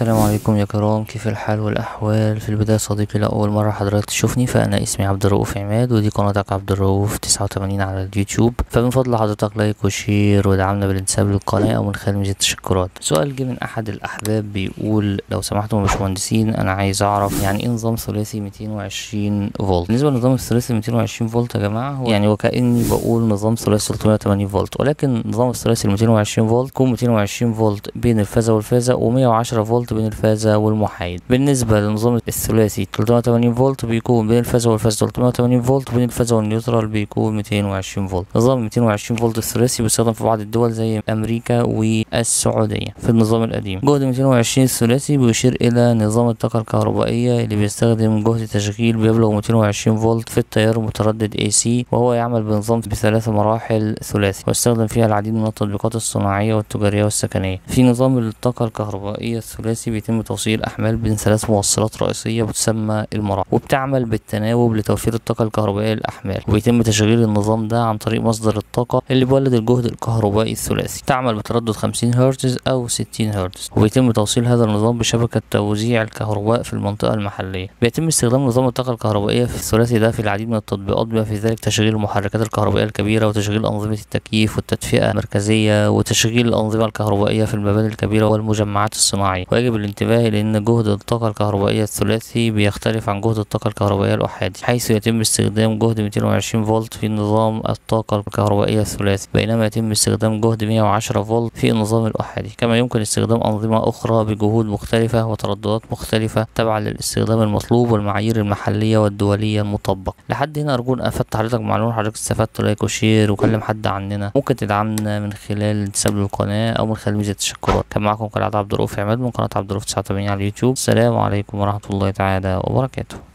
السلام عليكم يا كرام، كيف الحال والاحوال؟ في البدايه صديقي، لاول مره حضرتك تشوفني، فانا اسمي عبد الرؤوف عماد، ودي قناتك عبد الرؤوف 89 على اليوتيوب. فمن فضل حضرتك لايك وشير ودعمنا بالانتساب للقناه او من خلال ميزه التشكرات. سؤال جه من احد الاحباب بيقول: لو سمحتوا يا باشمهندسين، انا عايز اعرف يعني ايه نظام ثلاثي 220 فولت؟ بالنسبه للنظام الثلاثي 220 فولت يا جماعه، هو يعني وكاني بقول نظام ثلاثي 380 فولت، ولكن نظام الثلاثي 220 فولت يكون 220 فولت بين الفازه والفازه، و110 فولت بين الفازة والمحايد. بالنسبة لنظام الثلاثي 380 فولت بيكون بين الفازة والفازة 380 فولت، بين الفازة والنيوترال بيكون 220 فولت. نظام 220 فولت الثلاثي بيستخدم في بعض الدول زي أمريكا والسعودية في النظام القديم. جهد 220 الثلاثي بيشير إلى نظام الطاقة الكهربائية اللي بيستخدم جهد تشغيل بيبلغ 220 فولت في التيار المتردد AC، وهو يعمل بنظام بثلاث مراحل ثلاثي، ويستخدم فيها العديد من التطبيقات الصناعية والتجارية والسكنية. في نظام الطاقة الكهربائية الثلاثي بيتم توصيل أحمال بين ثلاث موصلات رئيسية بتسمى المراوح، وبتعمل بالتناوب لتوفير الطاقة الكهربائية للأحمال، وبيتم تشغيل النظام ده عن طريق مصدر الطاقة اللي بيولد الجهد الكهربائي الثلاثي، تعمل بتردد 50 هرتز أو 60 هرتز، وبيتم توصيل هذا النظام بشبكة توزيع الكهرباء في المنطقة المحلية. بيتم استخدام نظام الطاقة الكهربائية في الثلاثي ده في العديد من التطبيقات، بما في ذلك تشغيل المحركات الكهربائية الكبيرة، وتشغيل أنظمة التكييف والتدفئة المركزية، وتشغيل الأنظمة الكهربائية في المباني الكبيرة والمجمعات الصناعية. ويجب الانتباه إلى أن جهد الطاقة الكهربائية الثلاثي بيختلف عن جهد الطاقة الكهربائية الأحادي، حيث يتم استخدام جهد 220 فولت في نظام الطاقة الكهربائية الثلاثي، بينما يتم استخدام جهد 110 فولت في النظام الأحادي. كما يمكن استخدام أنظمة أخرى بجهود مختلفة وترددات مختلفة تبعا للاستخدام المطلوب والمعايير المحلية والدولية المطبقة. لحد هنا أرجو أن أفدت حضرتك معلومة، حضرتك استفدت، لايك وشير وكلم حد عننا. ممكن تدعمنا من خلال الانتساب للقناة أو من خلال ميزة التشكرات. كان معكم قناة عبد الرؤوف عماد من قناة عبد الرؤوف 89 على اليوتيوب. السلام عليكم ورحمة الله تعالى وبركاته.